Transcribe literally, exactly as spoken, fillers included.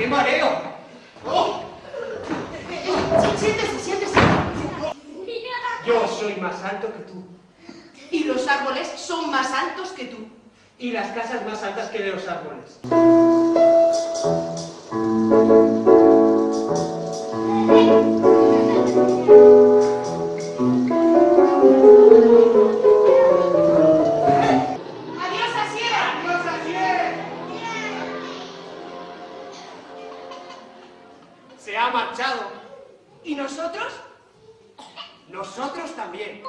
¡Qué mareo! ¡Oh! Siéntese, siéntese. Yo soy más alto que tú. Y los árboles son más altos que tú. Y las casas más altas que los árboles. Se ha marchado. ¿Y nosotros? Nosotros también.